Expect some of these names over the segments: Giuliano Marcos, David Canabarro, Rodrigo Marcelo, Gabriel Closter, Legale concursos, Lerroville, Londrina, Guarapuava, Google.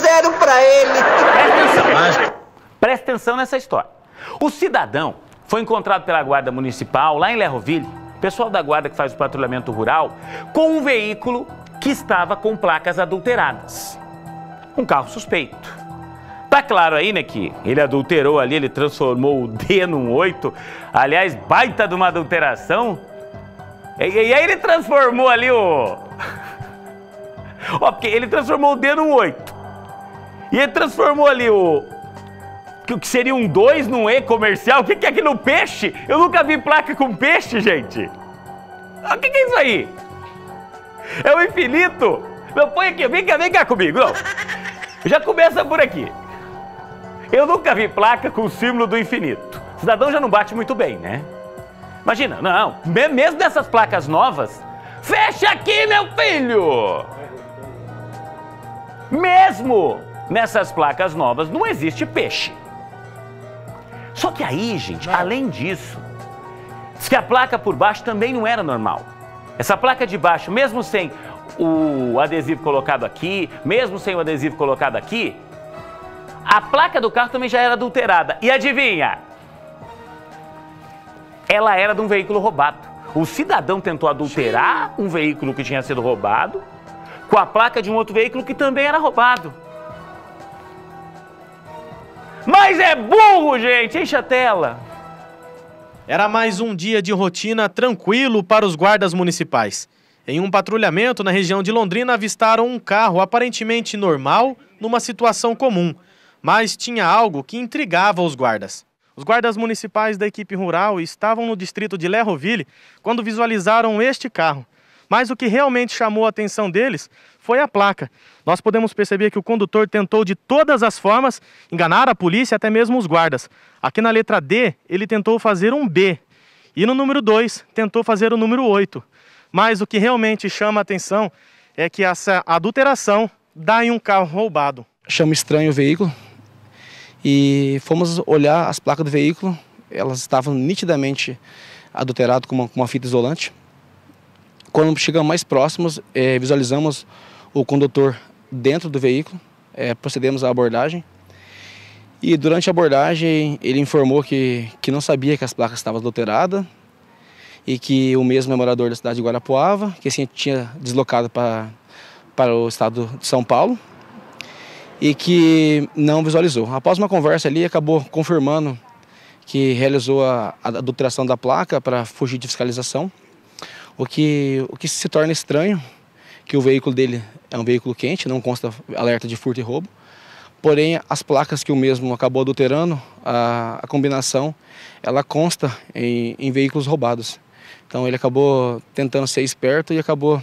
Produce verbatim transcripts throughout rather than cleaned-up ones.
fizeram para ele. Presta atenção. Presta atenção nessa história. O cidadão foi encontrado pela guarda municipal lá em Lerroville, pessoal da guarda que faz o patrulhamento rural, com um veículo que estava com placas adulteradas. Um carro suspeito. Tá claro aí, né, que ele adulterou ali, ele transformou o D num oito. Aliás, baita de uma adulteração. E, e aí ele transformou ali o... Ó, porque ele transformou o D num oito. E ele transformou ali o... O que seria um dois num E comercial. O que, que é aquilo? Peixe? Eu nunca vi placa com peixe, gente. O que, que é isso aí? É o infinito. Não, põe aqui. Vem cá, vem cá comigo. Não. Já começa por aqui. Eu nunca vi placa com o símbolo do infinito. O cidadão já não bate muito bem, né? Imagina, não. Mesmo dessas placas novas... Fecha aqui, meu filho! Mesmo nessas placas novas não existe peixe. Só que aí, gente, além disso... Diz que a placa por baixo também não era normal. Essa placa de baixo, mesmo sem o adesivo colocado aqui, mesmo sem o adesivo colocado aqui... A placa do carro também já era adulterada. E adivinha? Ela era de um veículo roubado. O cidadão tentou adulterar um veículo que tinha sido roubado com a placa de um outro veículo que também era roubado. Mas é burro, gente! Enche a tela! Era mais um dia de rotina tranquilo para os guardas municipais. Em um patrulhamento na região de Londrina, avistaram um carro aparentemente normal numa situação comum. Mas tinha algo que intrigava os guardas. Os guardas municipais da equipe rural estavam no distrito de Lerroville quando visualizaram este carro. Mas o que realmente chamou a atenção deles foi a placa. Nós podemos perceber que o condutor tentou de todas as formas enganar a polícia e até mesmo os guardas. Aqui na letra D, ele tentou fazer um B. E no número dois, tentou fazer o número oito. Mas o que realmente chama a atenção é que essa adulteração dá em um carro roubado. Achamos estranho o veículo. E fomos olhar as placas do veículo, elas estavam nitidamente adulteradas com uma, com uma fita isolante. Quando chegamos mais próximos, é, visualizamos o condutor dentro do veículo, é, procedemos à abordagem. E durante a abordagem ele informou que, que não sabia que as placas estavam adulteradas e que o mesmo é morador da cidade de Guarapuava, que assim tinha deslocado para, para o estado de São Paulo. E que não visualizou. Após uma conversa ali, acabou confirmando que realizou a adulteração da placa para fugir de fiscalização, o que, o que se torna estranho, que o veículo dele é um veículo quente, não consta alerta de furto e roubo, porém as placas que o mesmo acabou adulterando, a, a combinação, ela consta em, em veículos roubados. Então ele acabou tentando ser esperto e acabou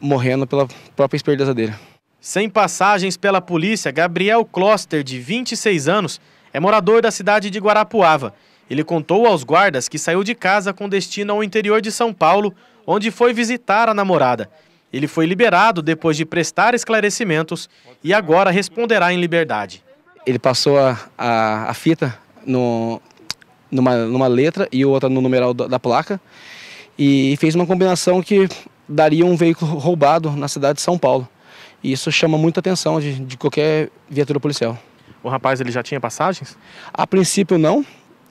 morrendo pela própria esperteza dele. Sem passagens pela polícia, Gabriel Closter, de vinte e seis anos, é morador da cidade de Guarapuava. Ele contou aos guardas que saiu de casa com destino ao interior de São Paulo, onde foi visitar a namorada. Ele foi liberado depois de prestar esclarecimentos e agora responderá em liberdade. Ele passou a, a, a fita no, numa, numa letra e outra no numeral da, da placa e fez uma combinação que daria um veículo roubado na cidade de São Paulo. E isso chama muita atenção de, de qualquer viatura policial. O rapaz, ele já tinha passagens? A princípio não,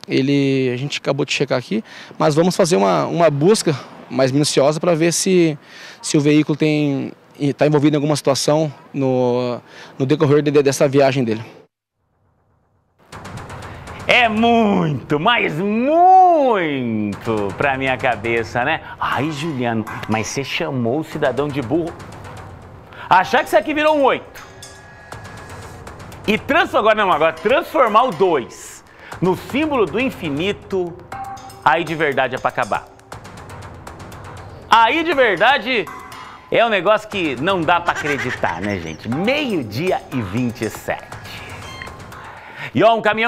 ele, a gente acabou de checar aqui, mas vamos fazer uma, uma busca mais minuciosa para ver se, se o veículo tem, está envolvido em alguma situação no, no decorrer de, dessa viagem dele. É muito, mas muito para minha cabeça, né? Ai, Giuliano, mas você chamou o cidadão de burro... Achar que isso aqui virou um oito. E transformar, não, agora transformar o dois no símbolo do infinito, aí de verdade é pra acabar. Aí de verdade é um negócio que não dá pra acreditar, né, gente? meio-dia e vinte e sete. E ó, um caminhão...